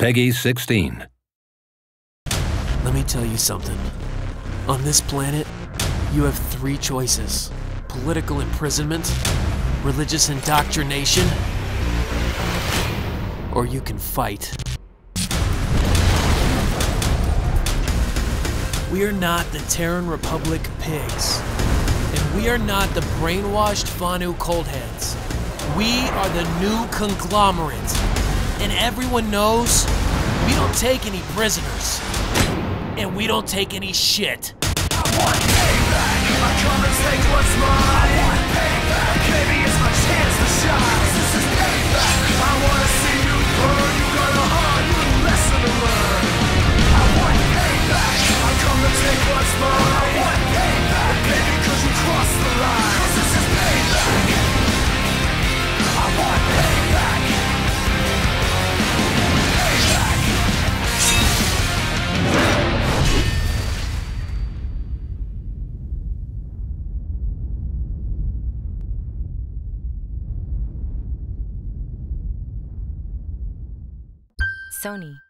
PEGI 16. Let me tell you something. On this planet, you have three choices: political imprisonment, religious indoctrination, or you can fight. We are not the Terran Republic pigs, and we are not the brainwashed Vanu Coldhands. We are the New Conglomerate, and everyone knows we don't take any prisoners, and we don't take any shit. I want payback. I come and take what's mine. I want payback. Maybe it's my chance to shine. This is payback. I want to see you burn. You got a hard little lesson to learn. I want payback. I come and take what's mine. I want payback. Maybe 'cause you crossed the line. 'Cause this is payback. I want payback. Sony.